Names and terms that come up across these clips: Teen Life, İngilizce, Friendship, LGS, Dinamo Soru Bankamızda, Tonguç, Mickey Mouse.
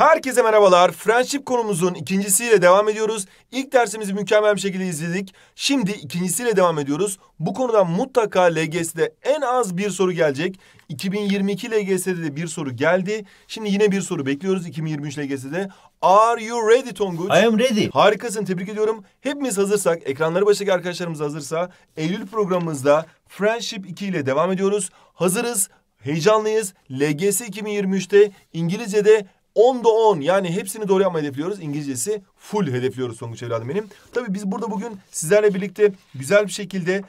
Herkese merhabalar. Friendship konumuzun ikincisiyle devam ediyoruz. İlk dersimizi mükemmel bir şekilde izledik. Şimdi ikincisiyle devam ediyoruz. Bu konudan mutlaka LGS'de en az bir soru gelecek. 2022 LGS'de de bir soru geldi. Şimdi yine bir soru bekliyoruz 2023 LGS'de. Are you ready Tonguç? I am ready. Harikasın, tebrik ediyorum. Hepimiz hazırsak, ekranları başındaki arkadaşlarımız hazırsa Eylül programımızda Friendship 2 ile devam ediyoruz. Hazırız, heyecanlıyız. LGS 2023'te İngilizce'de 10'da 10 yani hepsini doğru yapmayı hedefliyoruz. İngilizcesi full hedefliyoruz Tonguç evladım benim. Tabii biz burada bugün sizlerle birlikte güzel bir şekilde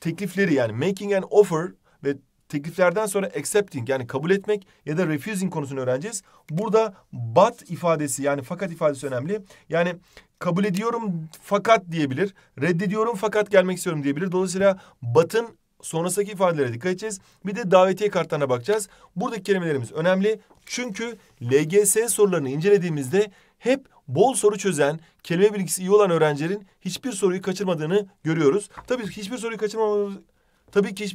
teklifleri yani making an offer ve tekliflerden sonra accepting yani kabul etmek ya da refusing konusunu öğreneceğiz. Burada but ifadesi yani fakat ifadesi önemli. Yani kabul ediyorum fakat diyebilir. Reddediyorum fakat gelmek istiyorum diyebilir. Dolayısıyla but'ın sonrasındaki ifadelere dikkat edeceğiz. Bir de davetiye kartlarına bakacağız. Buradaki kelimelerimiz önemli. Çünkü LGS sorularını incelediğimizde hep bol soru çözen, kelime bilgisi iyi olan öğrencilerin hiçbir soruyu kaçırmadığını görüyoruz. Tabii ki hiçbir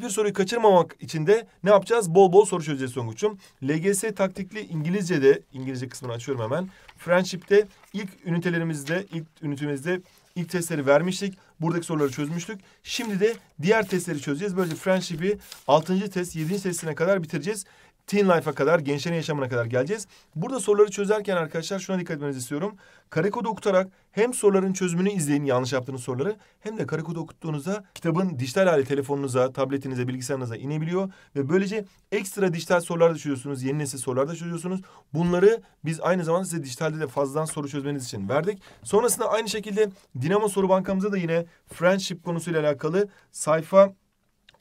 soruyu kaçırmamak için de ne yapacağız? Bol bol soru çözeceğiz Tonguç'um. LGS taktikli İngilizce'de, İngilizce kısmını açıyorum hemen. Friendship'te ilk testleri vermiştik. Buradaki soruları çözmüştük. Şimdi de diğer testleri çözeceğiz. Böylece Friendship'i 6. test, 7. testine kadar bitireceğiz. Teen Life'a kadar, gençlerin yaşamına kadar geleceğiz. Burada soruları çözerken arkadaşlar şuna dikkat etmenizi istiyorum. Karekodu okutarak hem soruların çözümünü izleyin, yanlış yaptığınız soruları, hem de karekodu okuttuğunuzda kitabın dijital hali telefonunuza, tabletinize, bilgisayarınıza inebiliyor ve böylece ekstra dijital sorular da çözüyorsunuz, yeni nesil sorular da çözüyorsunuz. Bunları biz aynı zamanda size dijitalde de fazladan soru çözmeniz için verdik. Sonrasında aynı şekilde Dinamo Soru Bankamızda da yine Friendship konusuyla alakalı sayfa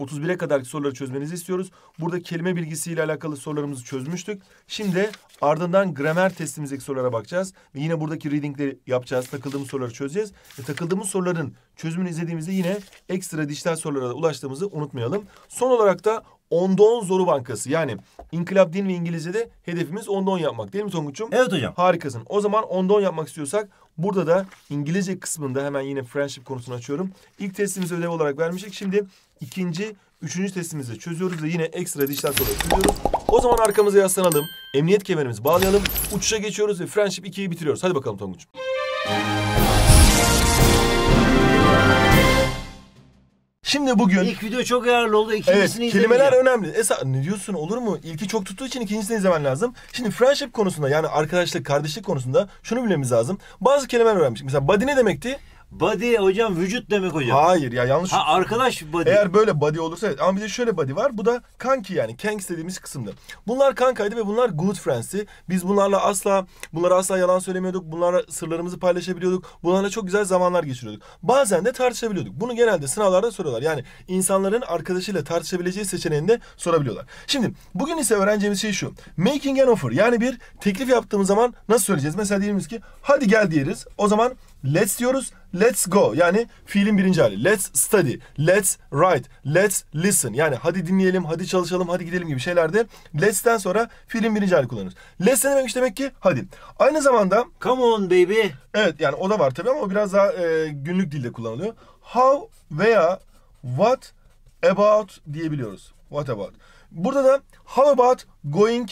31'e kadarki soruları çözmenizi istiyoruz. Burada kelime bilgisiyle alakalı sorularımızı çözmüştük. Şimdi ardından gramer testimizdeki sorulara bakacağız. Ve yine buradaki readingleri yapacağız. Takıldığımız soruları çözeceğiz. Ve takıldığımız soruların çözümünü izlediğimizde yine ekstra dijital sorulara da ulaştığımızı unutmayalım. Son olarak da 10'da 10 Soru Bankası. Yani İnkılap, Din ve İngilizce'de hedefimiz 10'da 10 yapmak. Değil mi Tonguç'um? Evet hocam. Harikasın. O zaman 10'da 10 yapmak istiyorsak burada da İngilizce kısmında hemen yine Friendship konusunu açıyorum. İlk testimizi ödev olarak vermiştik. Şimdi ikinci, üçüncü testimizi çözüyoruz ve yine ekstra dijital soruları çözüyoruz. O zaman arkamıza yaslanalım. Emniyet kemerimizi bağlayalım. Uçuşa geçiyoruz ve Friendship 2'yi bitiriyoruz. Hadi bakalım Tonguç'um. Şimdi bugün... İlk video çok yararlı oldu. İkincisini evet, kelimeler önemli. Ne diyorsun, olur mu? İlki çok tuttuğu için ikincisini izlemen lazım. Şimdi Friendship konusunda yani arkadaşlık, kardeşlik konusunda şunu bilmemiz lazım. Bazı kelimeler öğrenmiştik. Mesela body ne demekti? Body hocam vücut demek hocam. Hayır ya yanlış. Ha arkadaş body. Eğer böyle body olursa evet. Ama bir de şöyle body var. Bu da kanki yani. Kanks dediğimiz kısımdı. Bunlar kankaydı ve bunlar good friends'ti. Biz bunlara asla yalan söylemiyorduk. Bunlara sırlarımızı paylaşabiliyorduk. Bunlarla çok güzel zamanlar geçiriyorduk. Bazen de tartışabiliyorduk. Bunu genelde sınavlarda soruyorlar. Yani insanların arkadaşıyla tartışabileceği seçeneğini de sorabiliyorlar. Şimdi bugün ise öğreneceğimiz şey şu. Making an offer. Yani bir teklif yaptığımız zaman nasıl söyleyeceğiz? Mesela diyelim ki hadi gel diyeriz. O zaman let's diyoruz, let's go yani fiilin birinci hali. Let's study, let's write, let's listen yani hadi dinleyelim, hadi çalışalım, hadi gidelim gibi şeylerde let's'ten sonra fiilin birinci hali kullanırız. Let's demek ki hadi. Aynı zamanda come on baby. Evet yani o da var tabii ama o biraz daha günlük dilde kullanılıyor. How veya what about diyebiliyoruz. What about. Burada da how about going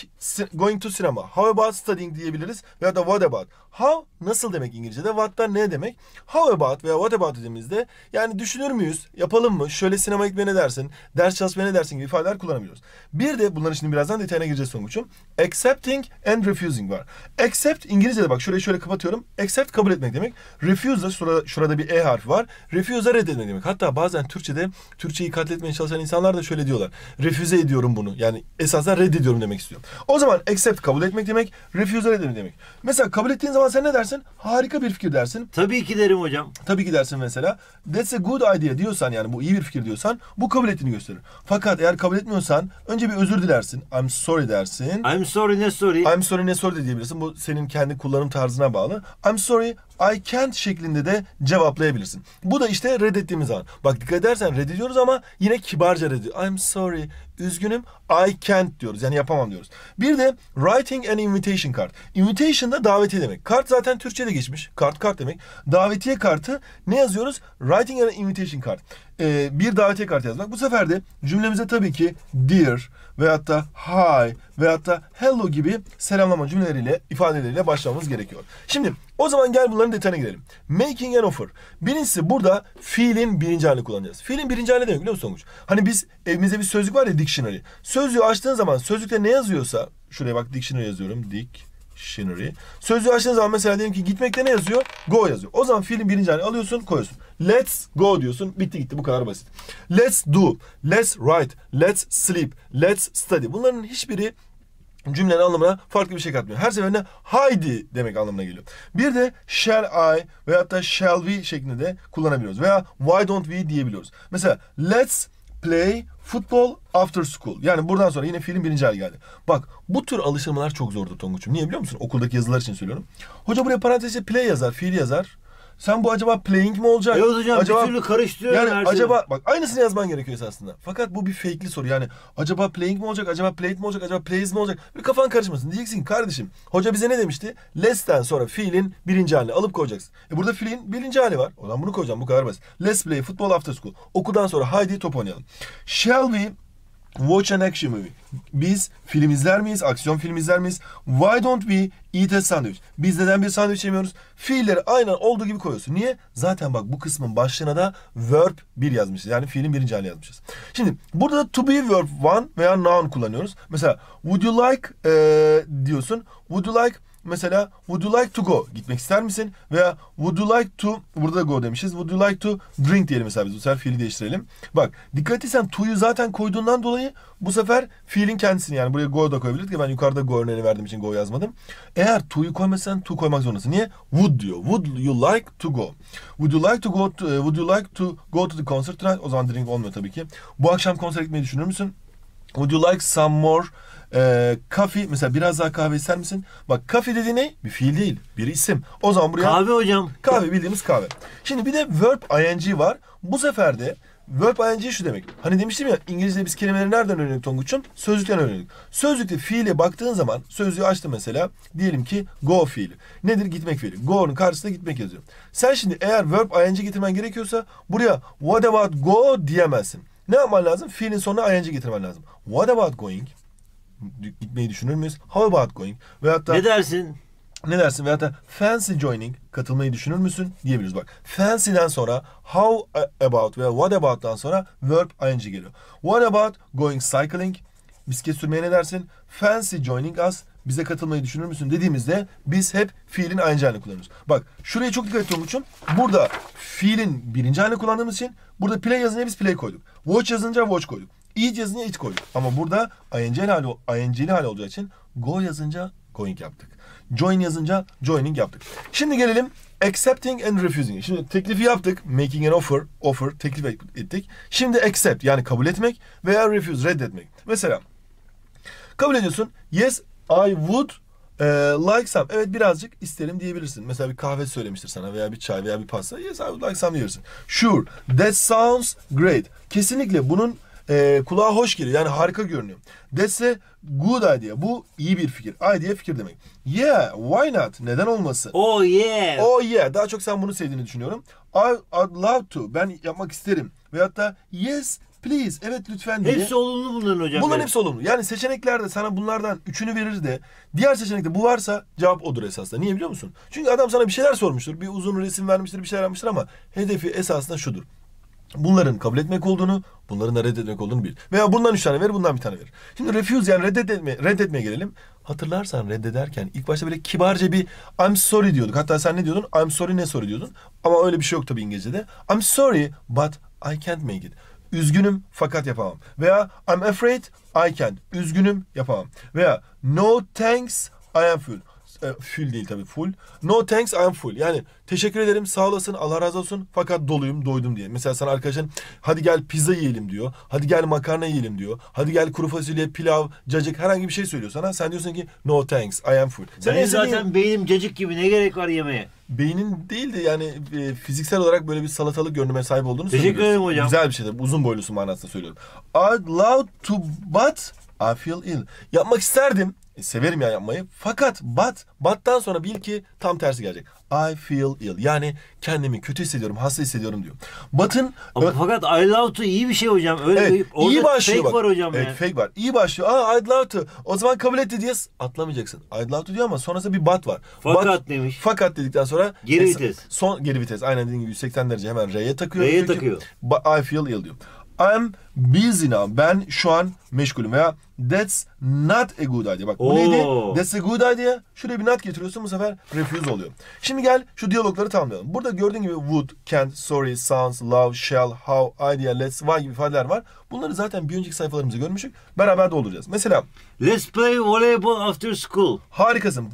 to cinema, how about studying diyebiliriz veya da what about. How nasıl demek İngilizce'de, what da ne demek. How about veya what about dediğimizde yani düşünür müyüz, yapalım mı, şöyle sinema gitmeye ne dersin, ders çalışmaya ne dersin gibi ifadeler kullanabiliyoruz. Bir de bunların şimdi birazdan detayına gireceğiz Tonguç'um. Accepting and refusing var. Accept İngilizce'de bak şöyle kapatıyorum. Accept kabul etmek demek. Refuse da şurada bir e harfi var. Refuse da reddetmek demek. Hatta bazen Türkçeyi katletmeye çalışan insanlar da şöyle diyorlar. Refüze ediyorum bunu. Yani esasen reddediyorum demek istiyorum. O zaman accept kabul etmek demek, refuse reddetmek demek. Mesela kabul ettiğin zaman sen ne dersin? Harika bir fikir dersin. Tabii ki derim hocam. Tabii ki dersin mesela. That's a good idea diyorsan yani bu iyi bir fikir diyorsan bu kabul ettiğini gösterir. Fakat eğer kabul etmiyorsan önce bir özür dilersin. I'm sorry dersin. I'm sorry ne sorry de diyebilirsin. Bu senin kendi kullanım tarzına bağlı. I'm sorry I can't şeklinde de cevaplayabilirsin. Bu da işte reddettiğimiz an. Bak dikkat edersen reddediyoruz ama yine kibarca reddediyoruz. I'm sorry, üzgünüm, I can't diyoruz. Yani yapamam diyoruz. Bir de writing an invitation card. Invitation da davetiye demek. Kart zaten Türkçe'de geçmiş. Kart demek. Davetiye kartı ne yazıyoruz? Writing an invitation card. bir davetiye kartı yazmak. Bu sefer de cümlemize tabii ki dear veyahut da hi veyahut da hello gibi selamlama cümleleriyle, ifadeleriyle başlamamız gerekiyor. Şimdi o zaman gel bunların detayına girelim. Making an offer. Birincisi burada fiilin birinci halini kullanacağız. Fiilin birinci hali demek biliyor musun Tonguç? Hani biz evimizde bir sözlük var ya, dictionary. Sözlüğü açtığın zaman sözlükte ne yazıyorsa, şuraya bak dictionary yazıyorum. Dictionary. Sözlüğü açtığın zaman mesela diyelim ki gitmekte ne yazıyor? Go yazıyor. O zaman fiilin birinci halini alıyorsun, koyuyorsun. Let's go diyorsun. Bitti gitti. Bu kadar basit. Let's do, let's write, let's sleep, let's study. Bunların hiçbiri cümlenin anlamına farklı bir şey katmıyor. Her seferinde haydi demek anlamına geliyor. Bir de shall I veyahut da shall we şeklinde de kullanabiliyoruz. Veya why don't we diyebiliyoruz. Mesela let's play football after school. Yani buradan sonra yine fiilin birinci hali geldi. Bak bu tür alıştırmalar çok zordur Tonguç'um. Niye biliyor musun? Okuldaki yazılar için söylüyorum. Hoca buraya parantezle play yazar, fiil yazar. Sen bu acaba playing mi olacak? Evet hocam, acaba, bir türlü karıştırıyor. Yani her acaba bak aynısını yazman gerekiyor esasında. Fakat bu bir fake'li soru yani. Acaba playing mi olacak? Acaba played mi olacak? Acaba plays mi olacak? Bir kafan karışmasın. Diyeceksin ki kardeşim hoca bize ne demişti? Less'ten sonra fiilin birinci halini alıp koyacaksın. Burada fiilin birinci hali var. O zaman bunu koyacağım. Bu kadar basit. Let's play football after school. Okuldan sonra haydi top oynayalım. Shall we watch an action movie? Biz film izler miyiz? Aksiyon film izler miyiz? Why don't we eat a sandwich? Biz neden bir sandviç yemiyoruz? Fiilleri aynen olduğu gibi koyuyorsun. Niye? Zaten bak bu kısmın başlığına da verb 1 yazmışız. Yani fiilin birinci hali yazmışız. Şimdi burada da to be verb 1 veya noun kullanıyoruz. Mesela would you like diyorsun. Would you like mesela would you like to go? Gitmek ister misin? Veya would you like to, burada go demişiz. Would you like to drink diyelim mesela biz. Bu sefer fiili değiştirelim. Bak dikkat etsen to'yu zaten koyduğundan dolayı bu sefer fiilin kendisini, yani buraya go da koyabilirdik. Ben yukarıda go örneğini verdiğim için go yazmadım. Eğer to'yu koymasan to koymak zorundasın. Niye? Would diyor. Would you like to go? Would you like to go to, would you like to go to the concert tonight? O zaman drink olmuyor tabii ki. Bu akşam konsere gitmeyi düşünür müsün? Would you like some more coffee? Mesela biraz daha kahve ister misin? Bak coffee dediği ne? Bir fiil değil. Bir isim. O zaman buraya... Kahve hocam. Kahve, bildiğimiz kahve. Şimdi bir de verb ing var. Bu sefer de verb ing şu demek. Hani demiştim ya İngilizce'de biz kelimeleri nereden öğrendik Tonguç'um? Sözlükten öğrendik. Sözlükte fiile baktığın zaman sözlüğü açtım mesela. Diyelim ki go fiili. Nedir? Gitmek fiili. Go'nun karşısında gitmek yazıyor. Sen şimdi eğer verb ing getirmen gerekiyorsa buraya what about go diyemezsin. Ne yapman lazım? Fiilin sonuna ing getirmen lazım. What about going? Gitmeyi düşünür müyüz? How about going? Veyahut da, ne dersin? Ne dersin? Veyahut da fancy joining, katılmayı düşünür müsün? Diyebiliriz. Bak fancy'den sonra how about veya what about'tan sonra verb ing geliyor. What about going cycling? Bisiklet sürmeye ne dersin? Fancy joining us, bize katılmayı düşünür müsün dediğimizde biz hep fiilin ing halini kullanıyoruz. Bak şuraya çok dikkat et Tonguç'um. Burada fiilin birinci halini kullandığımız için burada play yazınca biz play koyduk. Watch yazınca watch koyduk. Eat yazınca eat koyduk. Ama burada ing'li hali olacağı için go yazınca going yaptık. Join yazınca joining yaptık. Şimdi gelelim accepting and refusing. Şimdi teklifi yaptık. Making an offer. Offer teklif ettik. Şimdi accept yani kabul etmek veya refuse reddetmek. Mesela kabul ediyorsun. Yes I would like some. Evet birazcık isterim diyebilirsin. Mesela bir kahve söylemiştir sana veya bir çay veya bir pasta. Yes I would like some diyebilirsin. Sure that sounds great. Kesinlikle bunun kulağa hoş geliyor. Yani harika görünüyor. That's a good idea. Bu iyi bir fikir. Idea fikir demek. Yeah, why not? Neden olmasın? Oh yeah. Oh yeah. Daha çok sen bunu sevdiğini düşünüyorum. I'd love to. Ben yapmak isterim. Veyahut da yes please. Evet lütfen diye. Hepsi olumlu bunların hocam. Bunların hepsi olumlu. Yani seçeneklerde sana bunlardan üçünü verir de diğer seçenekte bu varsa cevap odur esasında. Niye biliyor musun? Çünkü adam sana bir şeyler sormuştur. Bir uzun resim vermiştir, bir şeyler yapmıştır ama hedefi esasında şudur. Bunların kabul etmek olduğunu, bunların da reddetmek olduğunu bil. Veya bundan 3 tane verir, bundan 1 tane verir. Şimdi refuse yani reddetmeye gelelim. Hatırlarsan reddederken ilk başta böyle kibarca bir I'm sorry diyorduk. Hatta sen ne diyordun? I'm sorry ne sorry diyordun. Ama öyle bir şey yok tabii İngilizce'de. I'm sorry but I can't make it. Üzgünüm fakat yapamam. Veya I'm afraid I can't. Üzgünüm yapamam. Veya no thanks I am full. Full değil tabii full. No thanks I am full. Yani teşekkür ederim, sağ olasın, Allah razı olsun fakat doluyum, doydum diye. Mesela sana arkadaşın hadi gel pizza yiyelim diyor. Hadi gel makarna yiyelim diyor. Hadi gel kuru fasulye, pilav, cacık herhangi bir şey söylüyor sana. Sen diyorsun ki no thanks I am full. Sen benim zaten beynim cacık gibi, ne gerek var yemeğe? Beynin değil de yani fiziksel olarak böyle bir salatalık görünüme sahip olduğunu söylüyorsun. Teşekkür ederim hocam. Güzel bir şey tabii. Uzun boylusun manasında söylüyorum. I'd love to but I feel ill. Yapmak isterdim Severim ya yapmayı. Fakat battan sonra bil ki tam tersi gelecek. I feel ill. Yani kendimi kötü hissediyorum, hasta hissediyorum diyor. Batın... Fakat I love to iyi bir şey hocam. Öyle evet, iyi başlıyor fake bak. Var hocam evet, yani. Fake var. İyi başlıyor. Aa I love to. O zaman kabul etti diye atlamayacaksın. I love to diyor ama sonrasında bir but var. Fakat but, demiş. Fakat dedikten sonra... Geri vites. Son geri vites. Aynen dediğim gibi 180 derece hemen R'ye takıyor. R'ye takıyor. I feel ill diyor. I'm busy now. Ben şu an meşgulüm veya that's not a good idea. Bak bu neydi? That's a good idea. Şuraya bir not getiriyorsun bu sefer refuse oluyor. Şimdi gel şu diyalogları tamamlayalım. Burada gördüğün gibi would, can't, sorry, sounds, love, shall, how, idea, let's, why gibi ifadeler var. Bunları zaten bir önceki sayfalarımızda görmüştük. Beraber dolduracağız. Mesela let's play voleyball after school. Harikasın.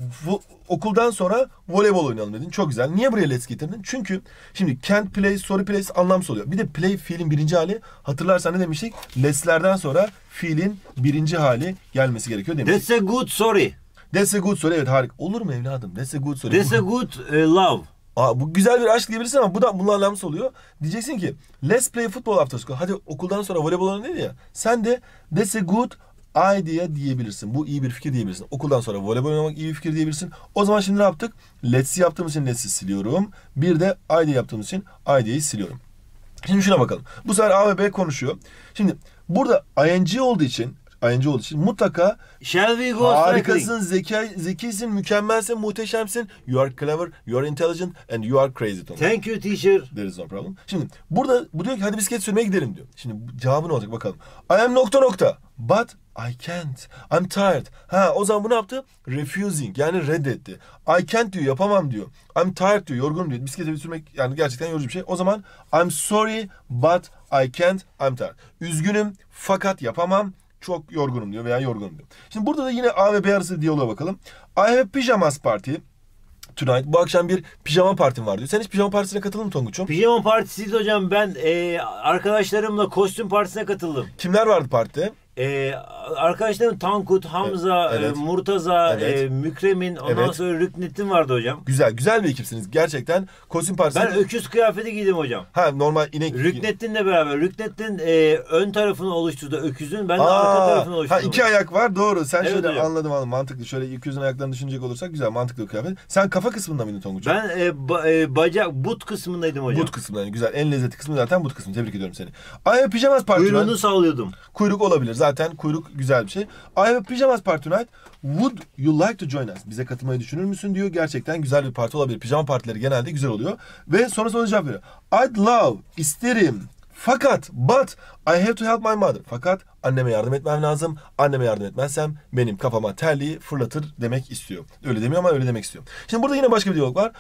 Okuldan sonra voleybol oynayalım dedin. Çok güzel. Niye buraya let's getirdin? Çünkü şimdi can't play, sorry plays anlamsız oluyor. Bir de play fiilin birinci hali. Hatırlarsan ne demiştik? Let's'lerden sonra fiilin birinci hali gelmesi gerekiyor demiştik. That's a good sorry. That's a good sorry. Evet harika. Olur mu evladım? That's a good sorry. That's a good love. Aa, bu güzel bir aşk diyebilirsin ama bu da bunun anlamsız oluyor. Diyeceksin ki let's play football after school. Hadi okuldan sonra voleybol oynayalım ya. Sen de that's a good idea diyebilirsin. Bu iyi bir fikir diyebilirsin. Okuldan sonra voleybol oynamak iyi bir fikir diyebilirsin. O zaman şimdi ne yaptık? Let's yaptığımız için let's'i siliyorum. Bir de idea yaptığımız için idea'yı siliyorum. Şimdi şuna bakalım. Bu sefer A ve B konuşuyor. Şimdi burada ing olduğu için mutlaka shall we go harikasın, zekisin, mükemmelsin, muhteşemsin, you are clever, you are intelligent and you are crazy. Thank you teacher. There is no problem. Şimdi burada bu diyor ki hadi bisiklet sürmeye gidelim diyor. Şimdi cevabı ne olacak bakalım. I am ... but I can't. I'm tired. Ha o zaman bu ne yaptı? Refusing yani reddetti. I can't diyor yapamam diyor. I'm tired diyor yorgunum diyor. Bisiklete sürmek yani gerçekten yorucu bir şey. O zaman I'm sorry but I can't. I'm tired. Üzgünüm fakat yapamam. Çok yorgunum diyor veya yorgunum diyor. Şimdi burada da yine A ve B arası diyaloğa bakalım. I have pyjamas party tonight. Bu akşam bir pijama partim var diyor. Sen hiç pijama partisine katıldın mı Tonguç'um? Pijama partisi hocam ben arkadaşlarımla kostüm partisine katıldım. Kimler vardı partide? Arkadaşlarım Tankut, Hamza, evet. Murtaza, evet. Mükremin, ondan evet. Sonra Rüknettin vardı hocam. Güzel, güzel bir ekipsiniz gerçekten. Kostüm partisi. Ben öküz kıyafeti giydim hocam. Ha normal inek. Rüknettin'le beraber. Rüknettin ön tarafını oluşturdu öküzün, ben de arka tarafını oluşturdum. Ha iki ayak var doğru. Sen evet, şöyle hocam. Anladım mantıklı. Şöyle öküzün ayaklarını düşünecek olursak güzel mantıklı kıyafet. Sen kafa kısmında mıydın Tonguç'um? Ben bacak, but kısmındaydım hocam. But kısmındaydım. Güzel. En lezzetli kısmı zaten but kısmı. Tebrik ediyorum seni. Ay pijamas partisi. Kuyruğunu sallıyordum. Kuyruk olabilir. Zaten kuyruk güzel bir şey. I have a pyjamas party tonight. Would you like to join us? Bize katılmayı düşünür müsün diyor. Gerçekten güzel bir parti olabilir. Pijama partileri genelde güzel oluyor. Ve sonra cevap veriyor. I'd love, isterim. Fakat, but I have to help my mother. Fakat anneme yardım etmem lazım. Anneme yardım etmezsem benim kafama terliği fırlatır demek istiyor. Öyle demiyor ama öyle demek istiyor. Şimdi burada yine başka bir diyalog var.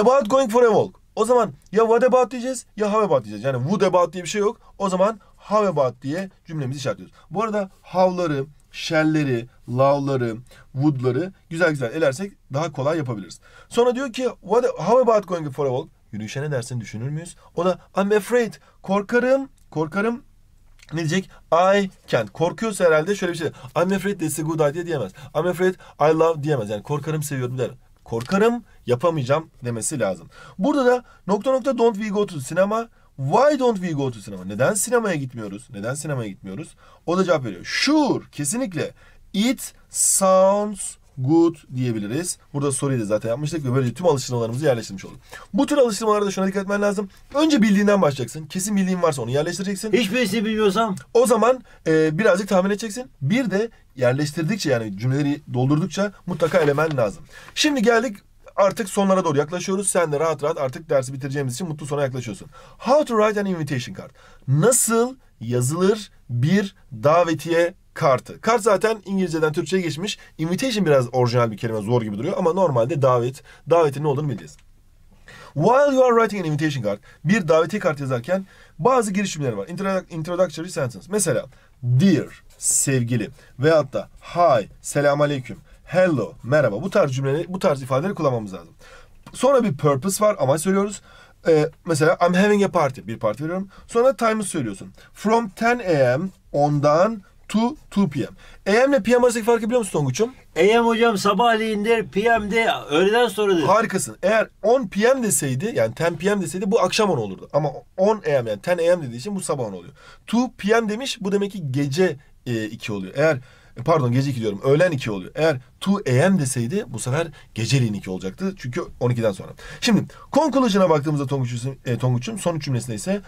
About going for a walk. O zaman ya what about diyeceğiz ya how about diyeceğiz. Yani would about diye bir şey yok. O zaman how about diye cümlemizi işaretliyoruz. Bu arada how'ları, shall'leri, love'ları, would'ları güzel güzel elersek daha kolay yapabiliriz. Sonra diyor ki how about going for a walk? Yürüyüşe ne dersin düşünür müyüz? O da I'm afraid. Korkarım. Ne diyecek? I can't. Korkuyorsa herhalde şöyle bir şey. I'm afraid that's a good idea diyemez. I'm afraid I love diyemez. Yani korkarım seviyorum der. Korkarım yapamayacağım demesi lazım. Burada da ... don't we go to cinema? Why don't we go to cinema? Neden sinemaya gitmiyoruz? O da cevap veriyor. Sure, kesinlikle. It sounds good diyebiliriz. Burada soruyu da zaten yapmıştık ve böylece tüm alıştırmalarımızı yerleştirmiş olduk. Bu tür alıştırmalarda şuna dikkat etmen lazım. Önce bildiğinden başlayacaksın. Kesin bildiğin varsa onu yerleştireceksin. Hiçbirisi bilmiyorsam. O zaman birazcık tahmin edeceksin. Bir de yerleştirdikçe yani cümleleri doldurdukça mutlaka elemen lazım. Şimdi geldik. Artık sonlara doğru yaklaşıyoruz. Sen de rahat rahat artık dersi bitireceğimiz için mutlu sona yaklaşıyorsun. How to write an invitation card. Nasıl yazılır bir davetiye kartı. Kart zaten İngilizceden Türkçe'ye geçmiş. Invitation biraz orijinal bir kelime, zor gibi duruyor ama normalde davetin ne olduğunu biliriz. While you are writing an invitation card, bir davetiye kartı yazarken bazı giriş cümleleri var. Introductory sentence. Mesela dear, sevgili veyahut da hi, selamünaleyküm. Hello, merhaba. Bu tarz ifadeleri kullanmamız lazım. Sonra bir purpose var, amaç söylüyoruz. Mesela I'm having a party, bir parti veriyorum. Sonra time'ı söylüyorsun. From 10 a.m. ondan to 2 p.m. A.m. ile P.M. arasındaki farkı biliyor musun Tonguç'um? A.m. hocam sabahleyindir, P.M.'de öğleden sonradır. Harikasın. Eğer 10 p.m. deseydi, yani 10 p.m. deseydi bu akşam 10 olurdu. Ama 10 a.m. yani 10 a.m. dediği için bu sabah 10 oluyor. 2 p.m. demiş, bu demek ki gece 2 oluyor. Eğer Pardon, gece 2 diyorum. Öğlen 2 oluyor. Eğer 2 AM deseydi bu sefer geceliğin 2 olacaktı. Çünkü 12'den sonra. Şimdi conclusion'a baktığımızda Tonguç'un son cümlesinde ise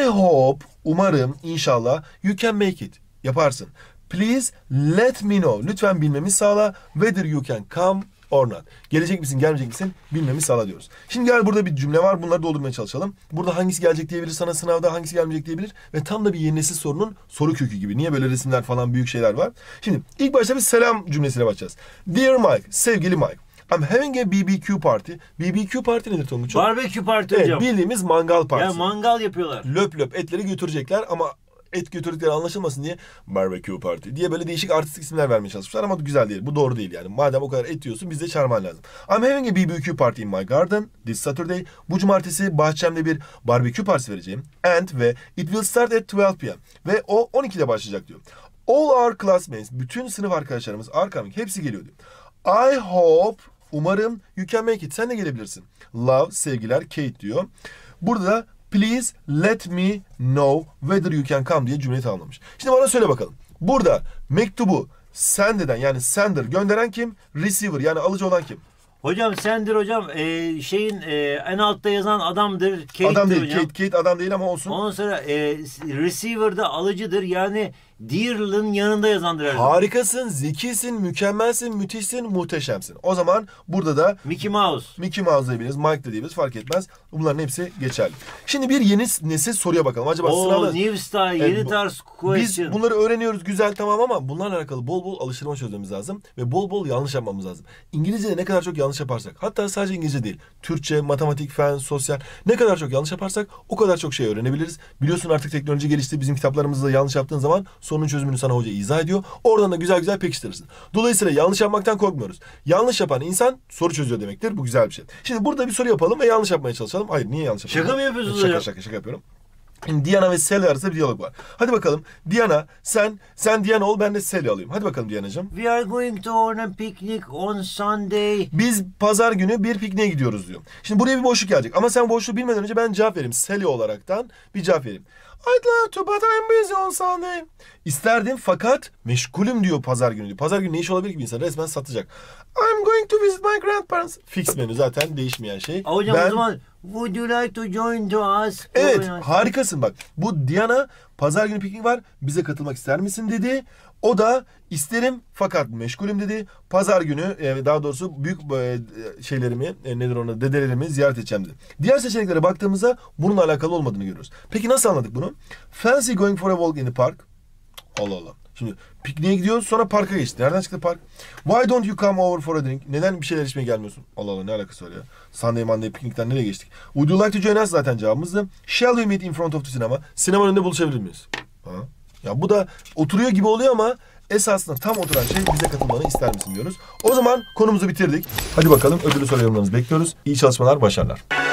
I hope, umarım, inşallah you can make it, yaparsın. Please let me know, lütfen bilmemi sağla. Whether you can come or not, gelecek misin, gelmeyecek misin bilmemi sağla diyoruz. Şimdi gel, burada bir cümle var. Bunları doldurmaya çalışalım. Burada hangisi gelecek diyebilir sana sınavda, hangisi gelmeyecek diyebilir. Ve tam da bir yeni nesil sorunun soru kökü gibi. Niye böyle resimler falan, büyük şeyler var. Şimdi ilk başta bir selam cümlesiyle başlayacağız. Dear Mike, sevgili Mike. I'm having a BBQ party. BBQ party nedir Tonguç'un? Barbekü parti hocam. Evet, bildiğimiz mangal partisi. Yani mangal yapıyorlar. Löp löp etleri götürecekler ama et götürdükleri anlaşılmasın diye barbecue party diye böyle değişik artistik isimler vermeye çalışmışlar ama güzel değil. Bu doğru değil yani. Madem o kadar et diyorsun, biz de çağırman lazım. I'm having a BBQ party in my garden this Saturday. Bu cumartesi bahçemde bir barbekü partisi vereceğim. And ve it will start at 12 PM. Ve o 12'de başlayacak diyor. All our classmates, bütün sınıf arkadaşlarımız, hepsi geliyor diyor. I hope, umarım, you can make it, sen de gelebilirsin. Love, sevgiler, Kate diyor. Burada please let me know whether you can come diye cümleyi tamamlamış. Şimdi bana söyle bakalım. Burada mektubu sendeden, yani sender, gönderen kim? Receiver, yani alıcı olan kim? Hocam sender hocam şeyin en altta yazan adamdır. Kate'dir adam değil hocam. Kate adam değil ama olsun. Ondan sonra receiver de alıcıdır. Yani dear'ın yanında yazandır herhalde. Harikasın, zekisin, mükemmelsin, müthişsin, muhteşemsin. O zaman burada da Mickey Mouse. Mickey Mouse diyebiliriz, Mike de diyebiliriz, fark etmez. Bunların hepsi geçerli. Şimdi bir yeni nesil soruya bakalım. Acaba sınavda new style, yeni tarz question. Biz bunları öğreniyoruz, güzel, tamam, ama bunlarla alakalı bol bol alıştırma çözmemiz lazım. Ve bol bol yanlış yapmamız lazım. İngilizce'de ne kadar çok yanlış yaparsak, hatta sadece İngilizce değil, Türkçe, matematik, fen, sosyal, ne kadar çok yanlış yaparsak o kadar çok şey öğrenebiliriz. Biliyorsun artık teknoloji gelişti. Bizim kitaplarımızda yanlış yaptığın zaman sorunun çözümünü sana hoca izah ediyor. Oradan da güzel güzel pekiştirirsin. Dolayısıyla yanlış yapmaktan korkmuyoruz. Yanlış yapan insan soru çözüyor demektir. Bu güzel bir şey. Şimdi burada bir soru yapalım ve yanlış yapmaya çalışalım. Hayır, niye yanlış yapalım? Şaka mı yapıyorsunuz? Şaka yapıyorum. Diana ve Sally arasında bir diyalog var. Hadi bakalım. Diana, sen Diana ol, ben de Sally alayım. Hadi bakalım Diana'cığım. We are going to on a picnic on Sunday. Biz pazar günü bir pikniğe gidiyoruz diyor. Şimdi buraya bir boşluk gelecek. Ama sen boşluğu bilmeden önce ben cevap vereyim. Sally olaraktan bir cevap vereyim. I'd like to, but I'm busy on Sunday. İsterdim fakat meşgulüm diyor pazar günü diyor. Pazar günü ne iş olabilir ki bir insan? Resmen satacak. I'm going to visit my grandparents. Fix menü zaten değişmeyen şey. Hocam ben... o zaman would you like to join to us? Evet, harikasın bak. Bu Diana pazar günü piknik var. Bize katılmak ister misin dedi. O da isterim fakat meşgulüm dedi. Pazar günü, daha doğrusu büyük şeylerimi, nedir ona, dedelerimi ziyaret edeceğim dedi. Diğer seçeneklere baktığımızda bununla alakalı olmadığını görüyoruz. Peki nasıl anladık bunu? Fancy going for a walk in the park. Allah Allah. Şimdi pikniğe gidiyoruz, sonra parka geçti. Nereden çıktı park? Why don't you come over for a drink? Neden bir şeyler içmeye gelmiyorsun? Allah Allah, ne alakası var ya? Sunday Monday piknikten nereye geçtik? Would you like to join us? Zaten cevabımızdı. Shall we meet in front of the cinema? Sinemanın önünde buluşabilir miyiz? Ha? Ya bu da oturuyor gibi oluyor ama esasında tam oturan şey bize katılmanı ister misin diyoruz. O zaman konumuzu bitirdik. Hadi bakalım, ödülü soru yorumlarınızı bekliyoruz. İyi çalışmalar, başarılar.